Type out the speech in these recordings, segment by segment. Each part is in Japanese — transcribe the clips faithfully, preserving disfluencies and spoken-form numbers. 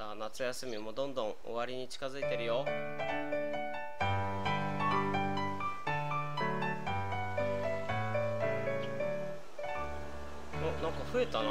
さあ夏休みもどんどん終わりに近づいてるよ。お、なんか増えたな。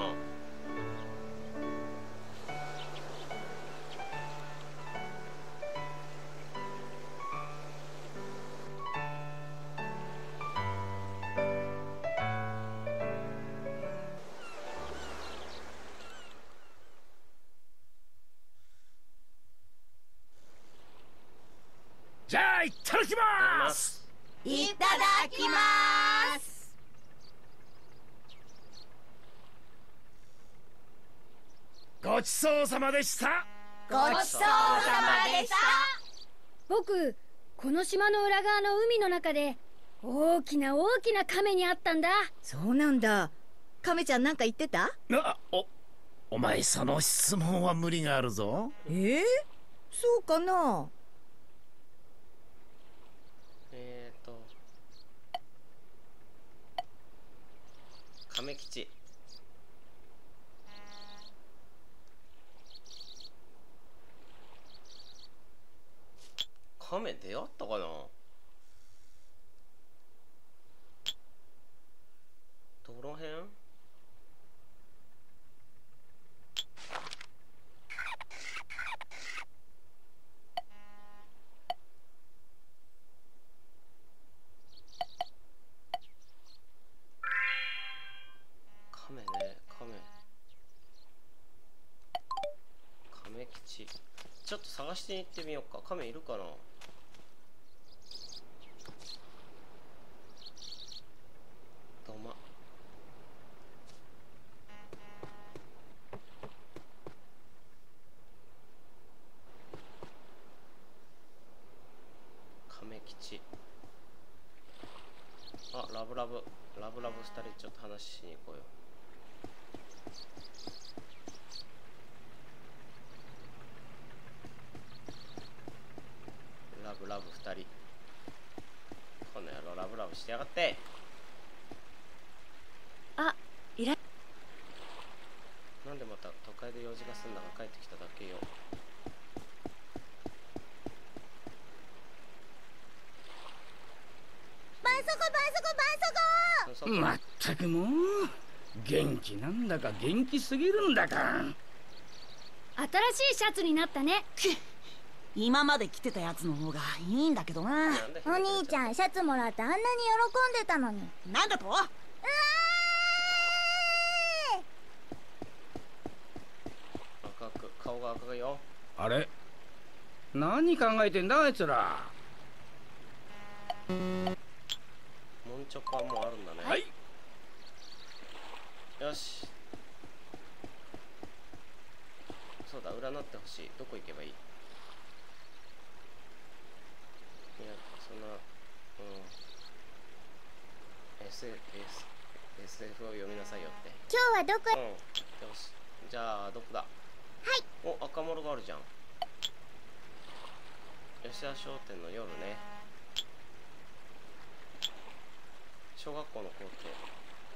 じゃあいただきます。いただきます。ごちそうさまでした。ごちそうさまでした。僕この島の裏側の海の中で大きな大きな亀に会ったんだ。そうなんだ。亀ちゃんなんか言ってた？あ、お、お前その質問は無理があるぞ。えー、そうかな。えーと亀吉、亀出会ったかな。どの辺？ちょっと探して行ってみようか。亀いるかな。どま。亀吉。あ、ラブラブラブラブ二人ちょっと話しに行こうよ。ラブ二人、この野郎ラブラブしてやがって。あ、いらなんでまた都会で用事が済んだから帰ってきただけよ。ばんそこばんそこばんそこ。まったくもう元気なんだか元気すぎるんだか。新しいシャツになったね。今まで着てたやつの方がいいんだけどな。お兄ちゃんシャツもらってあんなに喜んでたのに。なんだと？うわー！赤く、顔が赤いよ。あれ？何考えてんだあいつら。もんちょかもあるんだね。はい。よし。そうだ、占ってほしい。どこ行けばいい？いや、そんな、うん、エスエフ を読みなさいよって。今日はどこ？うん、よし、じゃあどこだ？はい。お、赤もろがあるじゃん。吉田商店の夜ね。小学校の校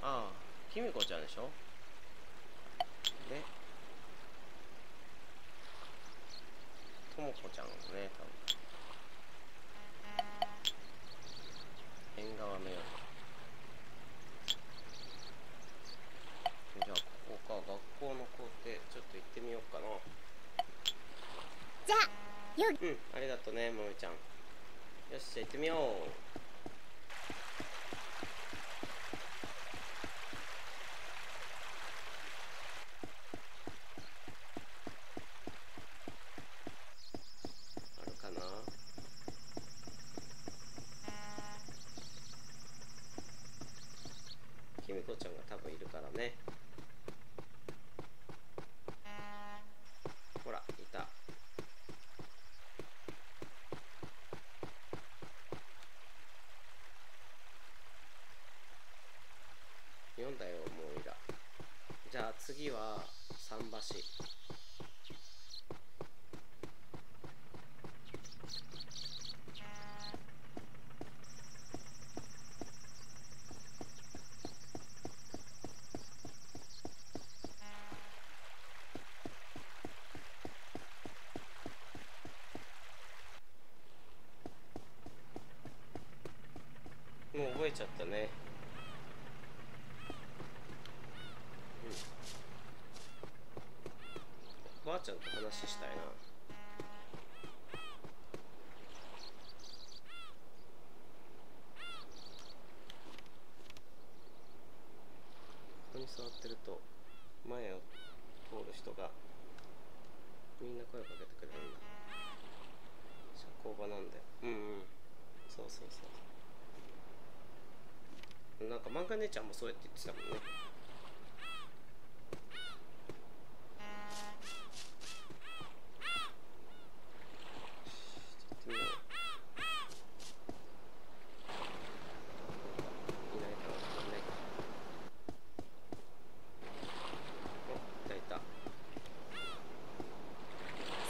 庭。ああ、きみこちゃんでしょ？で、ともこちゃんですね、多分。縁側のように。じゃあここか、学校の校庭ちょっと行ってみようかな。じゃあよ。うん、ありがとねもみちゃん。よし、じゃあ行ってみよう。だよ、もういら。じゃあ次は桟橋。ちゃったね。うん、ばあちゃんと話したいな。ここに座ってると前を通る人がみんな声をかけてくれるんだ。社交場なんで。うんうん、そうそうそう、なんか漫画姉ちゃんもそうやって言ってたもんね。ちょっと見よう。いないかも、いないか。お、いたいた。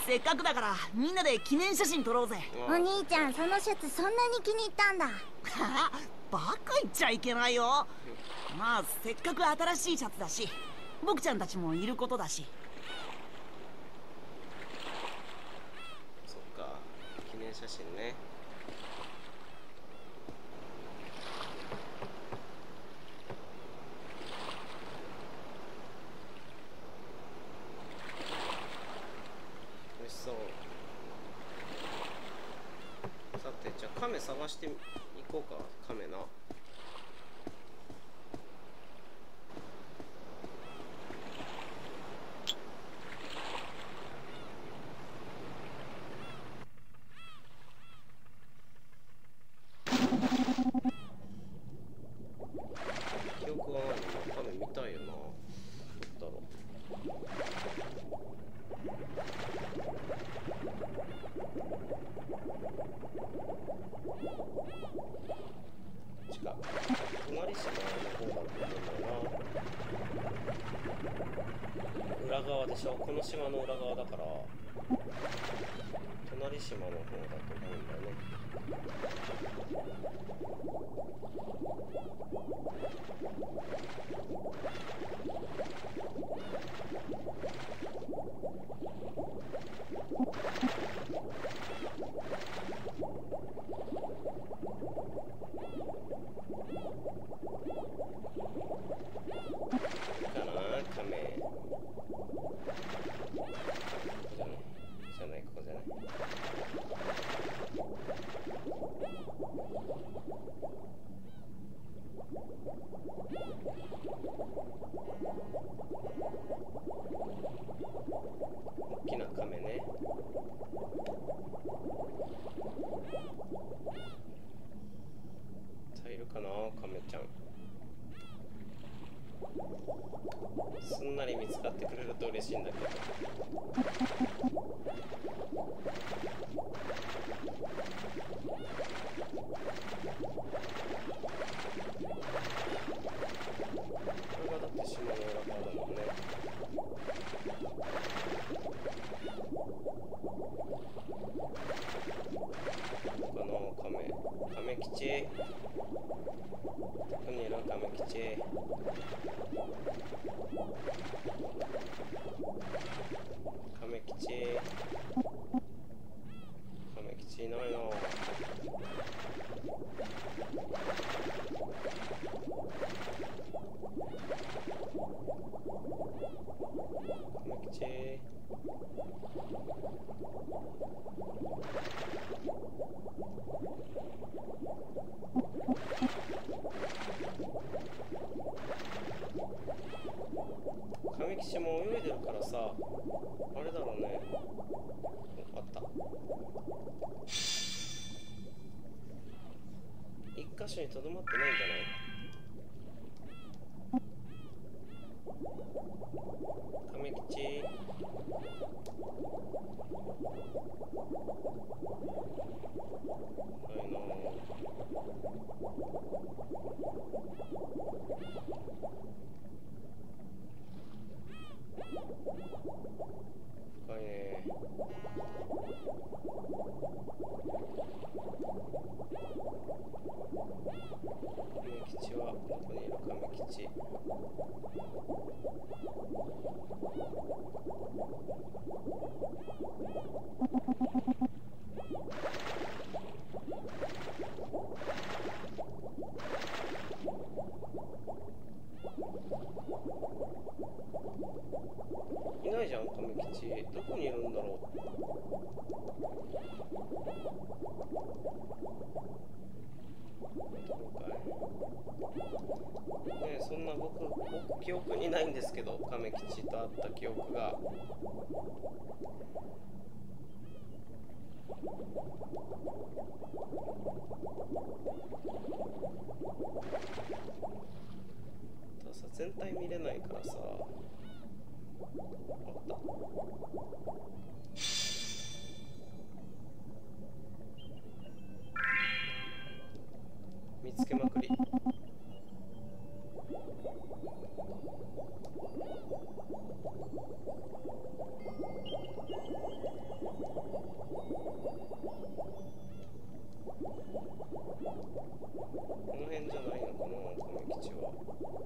せっかくだからみんなで記念写真撮ろうぜ。お兄ちゃん、そのシャツそんなに気に入ったんだ。バカ言っちゃいけないよ。まあせっかく新しいシャツだし、僕ちゃんたちもいることだし。そっか、記念写真ね。美味しそう。さて、じゃあカメ探してみ行こうか。カメな、記憶がないな。カメ見たいよな。どうだろう。違う、隣島の方だと思うんだよな。裏側でしょ、この島の裏側だから隣島の方だと思うんだよね。大きなカメね。さあいるかな、カメちゃん。すんなり見つかってくれると嬉しいんだけど。これがだって島の裏側だもんね。この亀、亀吉、ここにいる亀吉。亀吉、亀吉いないな。亀吉、亀吉も泳いでるからさ、あれだろうね。あった、一箇所にとどまってないんじゃない？亀吉、はいなー。深いね。亀吉はどこにいる？亀吉、えー、どこにいるんだろう。ねえ、そんな僕、僕記憶にないんですけど、亀吉と会った記憶が。たださ、全体見れないからさ。あった。見つけまくり。この辺じゃないのかな、亀吉は。い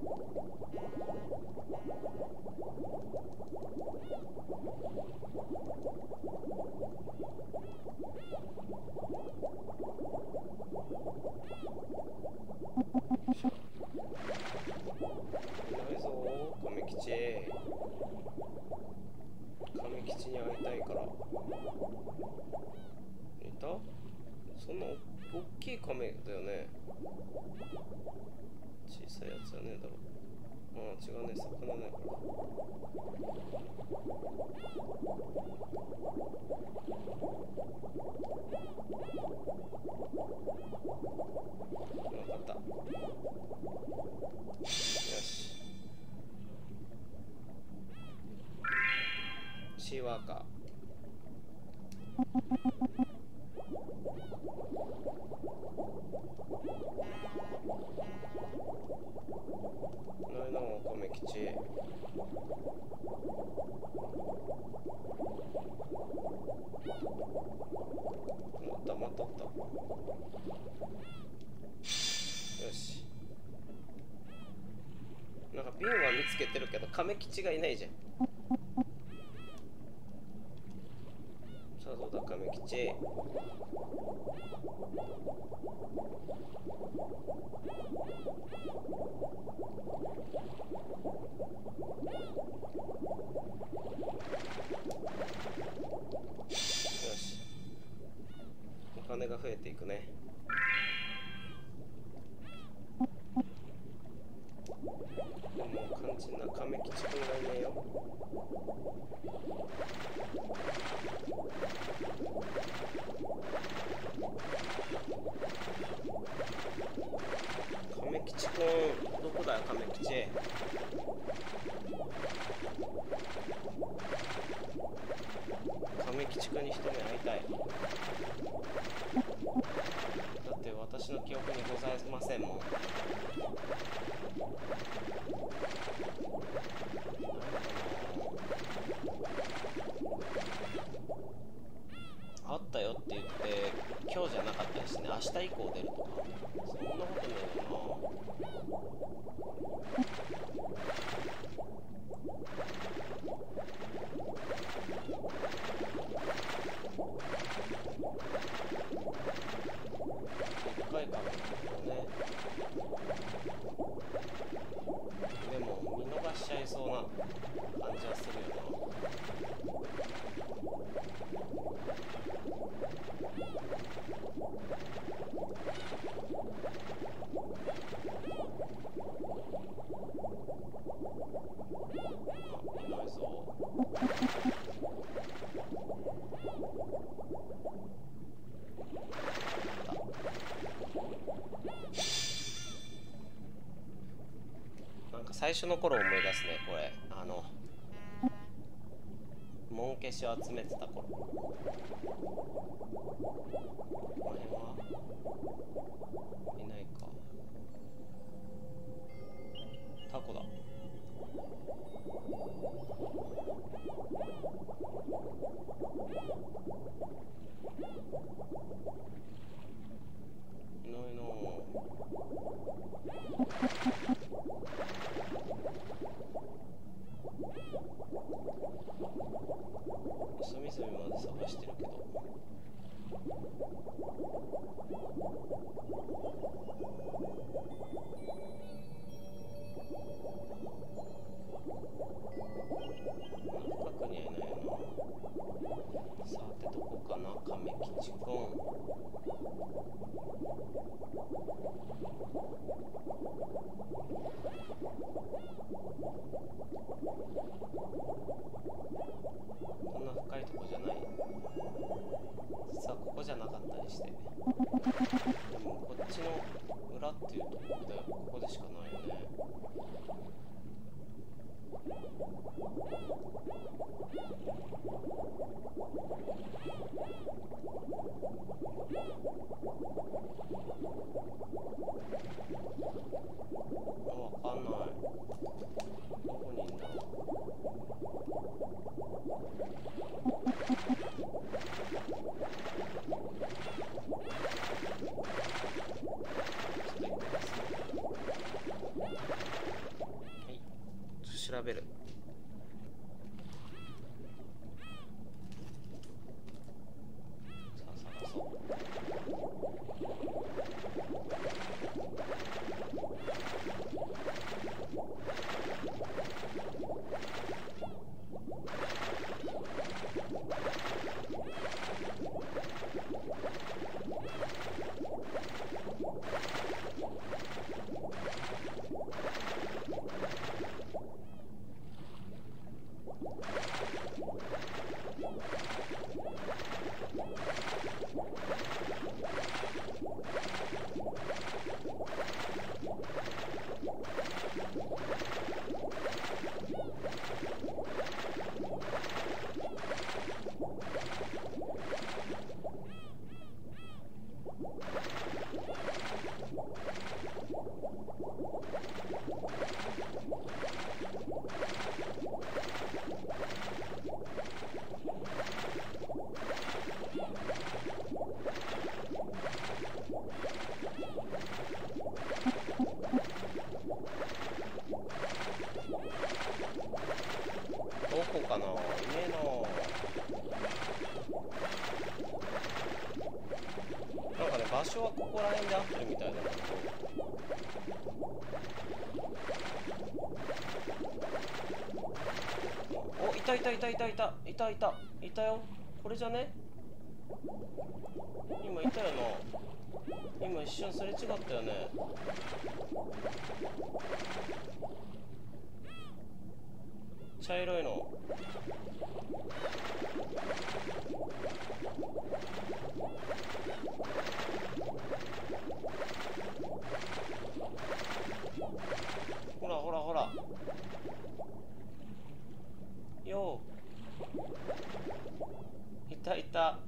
ないぞー、亀吉。亀吉に会いたいから。いた？そんな大きい亀だよね。小さいやつじゃねえだろ。ああ、違うね、魚ね、これ。分かった。よし。シーワーカー。ないなあ、亀吉。またまたった。よし。なんか瓶は見つけてるけど、亀吉がいないじゃん。さあ、どうだ、亀吉。よし、お金が増えていくね。でも肝心な亀吉君がいないよ。亀吉君、どこだよ、亀吉。亀吉君に一目会いたい。だって私の記憶にございませんもん。あったよって言って今日じゃなかったですね。明日以降出るとか、そんなことないよな。でっかいかもだけどね。でも見逃しちゃいそうな感じはするよな。なんか最初の頃思い出すね、これ。あのモン消しを集めてた頃。この辺はいないか。タコだ。いないなあ。隅々まで探してるけど。近くにはいないな。さてどこかな、亀吉くん。こんな深いとこじゃない。実はここじゃなかったりして。でもこっちの裏っていうところでここでしかないよね。わかんない。どこにいんだろう。はい、ちょっと調べる。場所はここら辺で合ってるみたいだけど。お、いたいたいたいたいたいたいたいたよ。これじゃね？今いたよな。今一瞬すれ違ったよね。茶色いの。ほらほらほらよう、いたいた。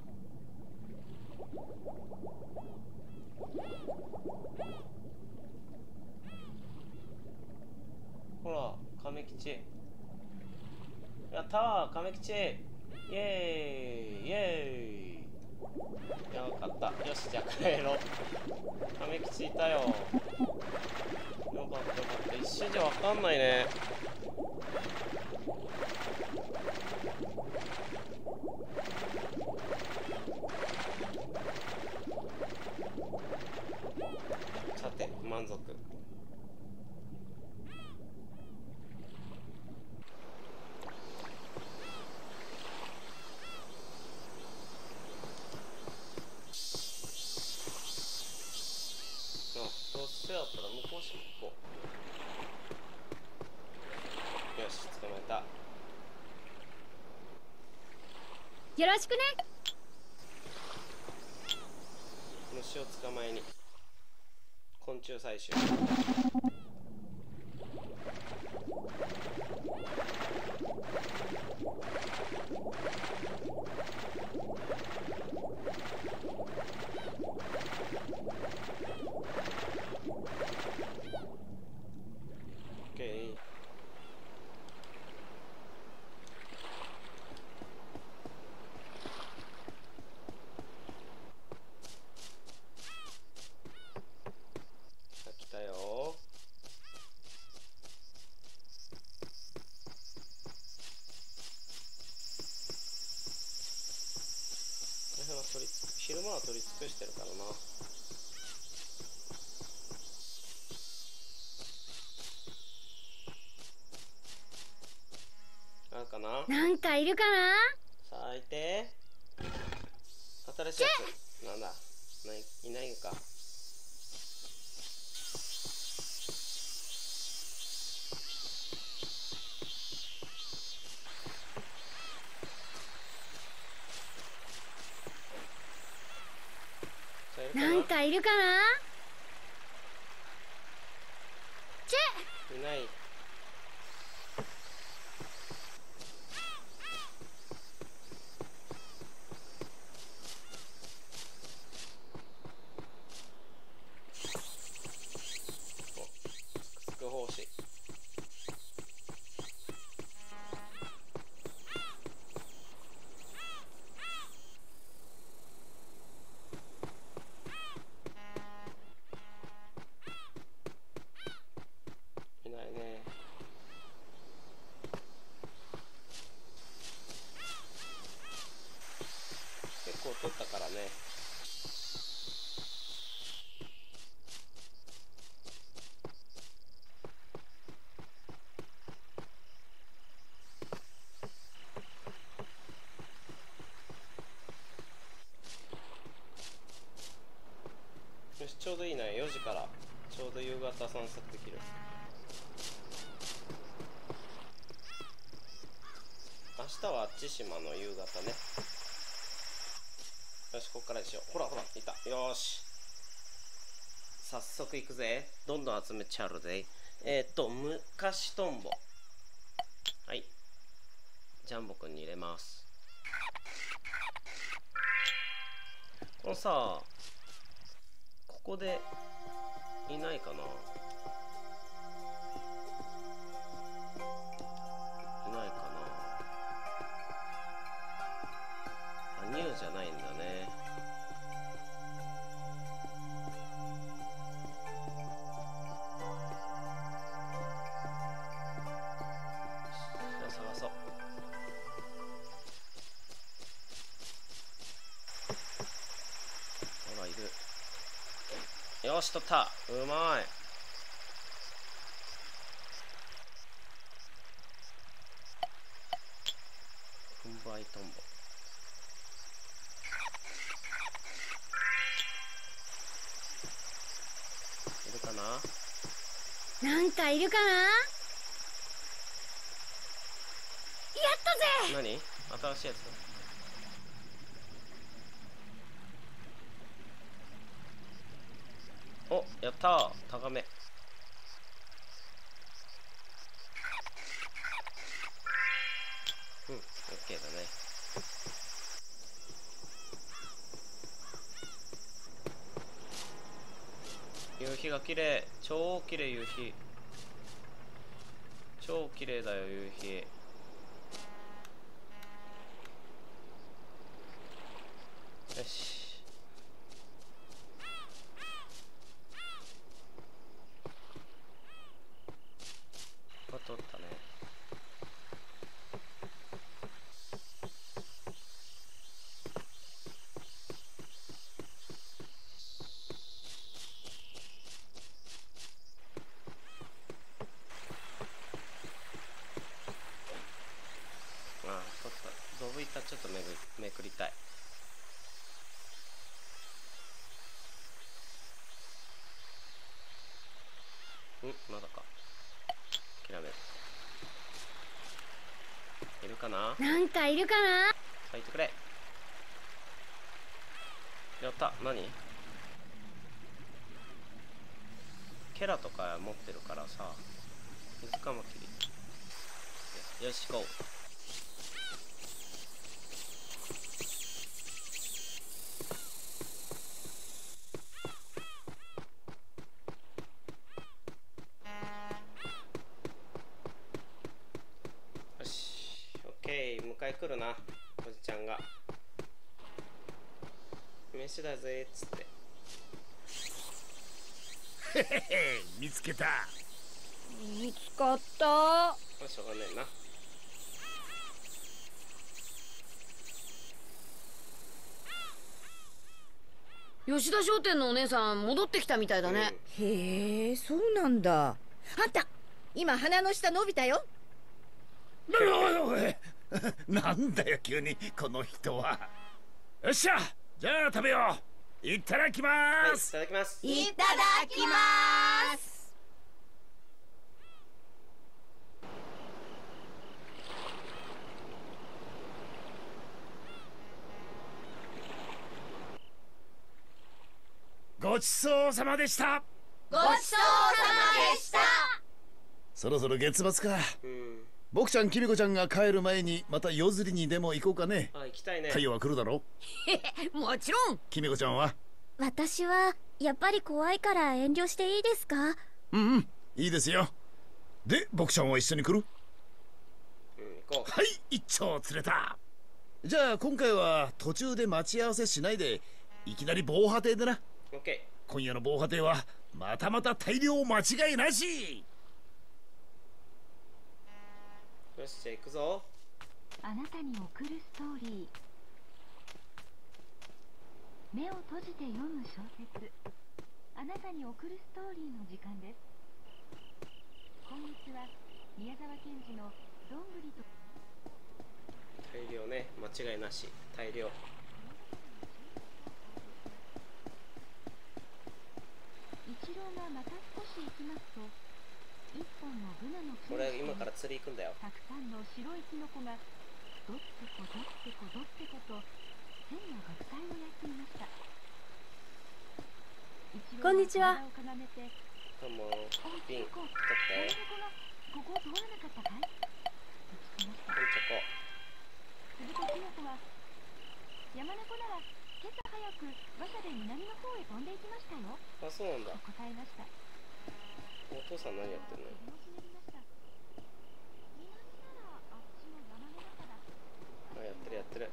ほら亀吉、やったー亀吉、イエーイイエーイ。やばかった。よし、じゃあ帰ろう。亀吉いたよ。よかったよかった。一瞬じゃわかんないね。さて満足。どうせやったら向こうし行こう。よし、捕まえた。よろしくね。虫を捕まえに、昆虫採集。昼間は取り尽くしてるからな。なんかな、なんかいるかな。最低。新しいやつなんだ、いないのか。なんかいるかな。チェいない。取ったからね。よし、ちょうどいいな。よじからちょうど夕方散策できる。明日は千島の夕方ね。よし、こっからにしよう。ほらほら、いた。よーし、早速行くぜ。どんどん集めちゃうぜ。えっと昔トンボ、はい、ジャンボくんに入れます。このさ、ここでいないかな。ニューじゃないんだね。じゃあ探そう。ほらいる。よし、取った。うまい。ふんばいトンボ。なんかいるかな。やったぜ。何？新しいやつ。お、やったー。高め。うん、オッケーだね。夕日が綺麗、超綺麗。夕日超綺麗だよ。夕日よし、ここ通ったね。ちょっとめぐめくりたい。ん、まだか。諦める。いるかな。なんかいるかな。入ってくれ。やった。何？ケラとか持ってるからさ。水カマキリ。よし、行こう。迎え来るな、おじちゃんが。飯だぜっつって見つけた。見つかった。まあしょうがねえな。吉田商店のお姉さん戻ってきたみたいだね、うん、へえ、そうなんだ。あんた今鼻の下伸びたよ。なんだよ急にこの人は。よっしゃ、じゃあ食べよう。いただきます、はい、いただきます、いただきます。ごちそうさまでした。ごちそうさまでした。そろそろ月末か。うん。僕ちゃん、きみこちゃんが帰る前にまた夜釣りにでも行こうかね。あ、行きたいね。太陽は来るだろう。もちろん。きみこちゃんは？私はやっぱり怖いから遠慮していいですか？うんうん、いいですよ。で、僕ちゃんは一緒に来る？うん、行こう。はい、一丁釣れた。じゃあ今回は途中で待ち合わせしないでいきなり防波堤でな。オッケー。今夜の防波堤はまたまた大漁間違いなし。よし、じゃあ行くぞ。あなたに送るストーリー。目を閉じて読む小説。あなたに送るストーリーの時間です。今月は宮沢賢治のどんぐりと。大漁ね、間違いなし。大漁。一郎がまた少し行きますと。これ今から釣り行くんだよ。たくさんの白いキノコがどってこどってこどってこと変な学祭をやっていました。こんにちは。どうも。ピン取って。ここ通らなかったかい？ピンチョコ。するとキノコは山猫なら今朝早く馬車で南の方へ飛んでいきましたよ。あ、そうなんだ。答えました。お父さん何やってんの？あ、やってるやってる。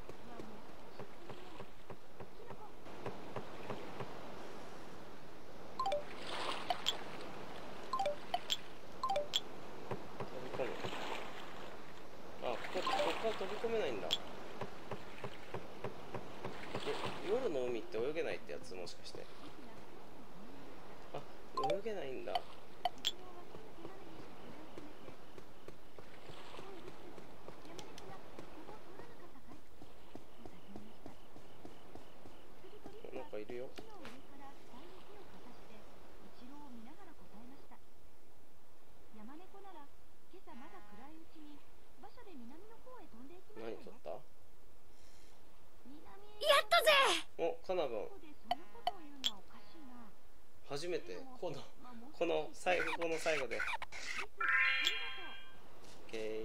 飛び込む。あ、ここから飛び込めないんだ。え、夜の海って泳げないってやつ、もしかして。あ、泳げないんだ。いるよ。何取った？やったぜ。お、カナブン。初めてこのこの最後この最後で。オッケー。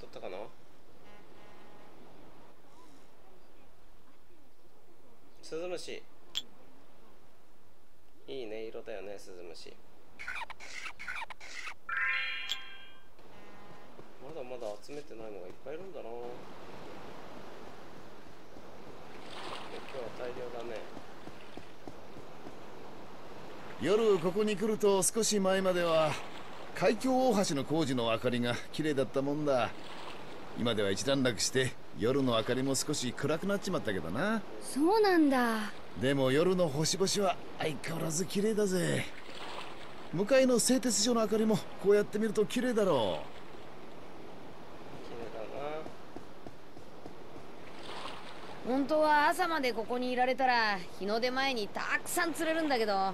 取ったかな。スズムシいいね、色だよね、スズムシ。まだまだ集めてないのがいっぱいいるんだな。今日は大量だね。夜ここに来ると少し前までは海峡大橋の工事の明かりが綺麗だったもんだ。今では一段落して夜の明かりも少し暗くなっちまったけどな。そうなんだ。でも夜の星々は相変わらず綺麗だぜ。向かいの製鉄所の明かりもこうやって見ると綺麗だろう。綺麗だな。本当は朝までここにいられたら日の出前にたくさん釣れるんだけど、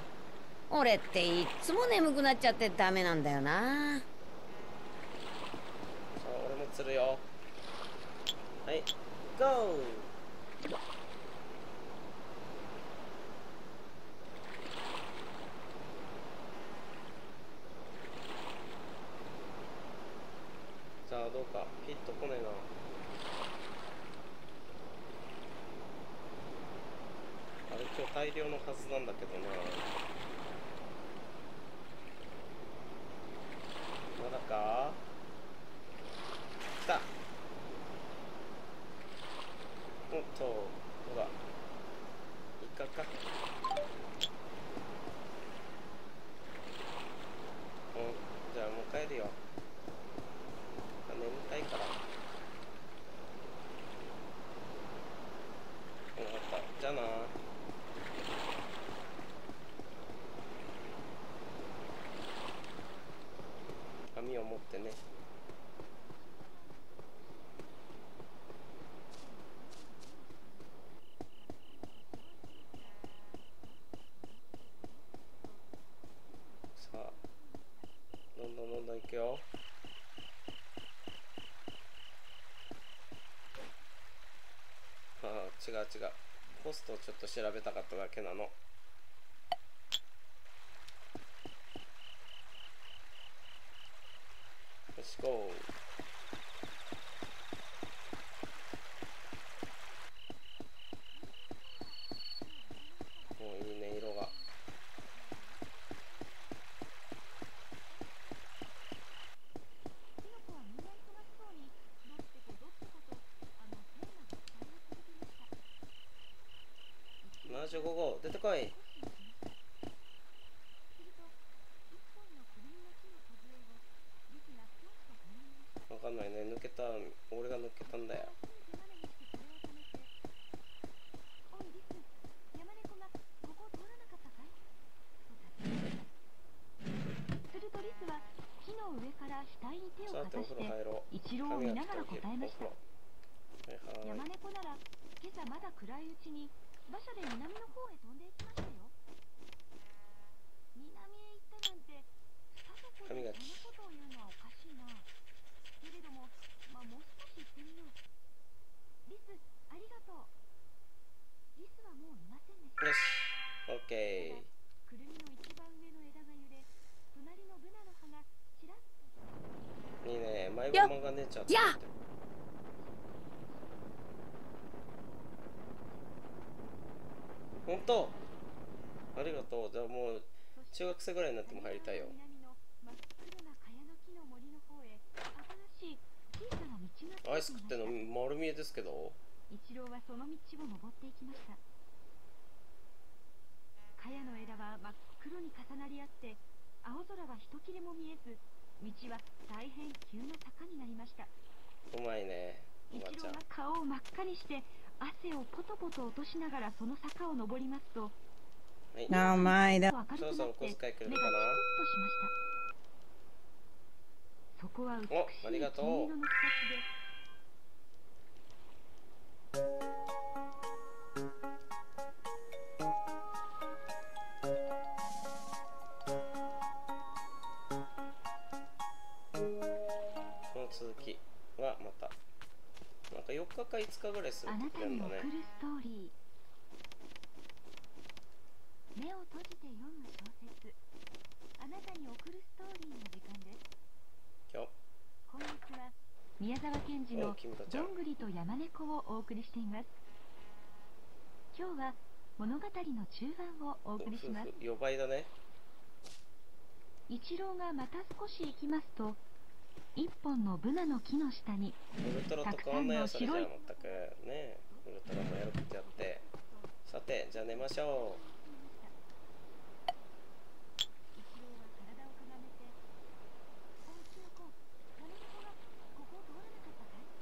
俺っていっつも眠くなっちゃってダメなんだよな。さあ、俺も釣るよ。はい、ゴー。さあ、どうかピッと来ねえな。あれ、一応大量のはずなんだけどな、まだか来た。おっと、ほらイカか。お、じゃあもう帰るよ、眠たいから。分かった、じゃあな。網を持ってね。さあ、どんどんどんどん行くよ。ああ、違う違う、ポストをちょっと調べたかっただけなの。よし、ゴー。ななじゅうご号出てこい。分かんないね、抜けた。俺が抜けたんだよ。さて、お風呂入ろう。髪が来た時、お風呂。山猫なら今朝まだ暗いうちに馬車で南の方へ飛んでいきましたよ。南へ行ったなんて、さてこそのことを言うのはおかしいな。けれども、まあ、もう少し行ってみよう。リス、ありがとう。リスはもういませんでした。よし、オッケー。くるみの一番上の枝が揺れ、隣のブナの葉がちらっと。いいね、マイゴマが寝ちゃって。本当ありがとう。じゃあもう中学生ぐらいになっても入りたいよ。アイス食っての丸見えですけど。一郎はその道を登っていきました。茅の枝は真っ黒に重なり合って、青空は一切れも見えず、道は大変急な坂になりました。うまいね。一郎が顔を真っ赤にして汗をポトポト落としながらその坂を登りますと、名前だ。そうそう、お小遣いくれるかな。そこは美しい黄色の草地です。この続きはまた。なんかよっかかいつかぐらいする時なんだね。あなたに送るストーリー。目を閉じて読む小説。あなたに送るストーリーの時間です。今日。今月は宮沢賢治のどんぐりと山猫をお送りしています。今日は物語の中盤をお送りします。よんばいだね。一郎がまた少し行きますと、一本のブナの木の下にたくさんの白い全くね。ウルトラもやることやって、さてじゃあ寝ましょう。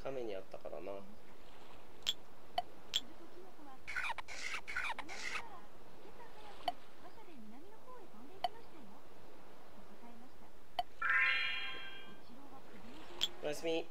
亀にあったからな。おやすみ。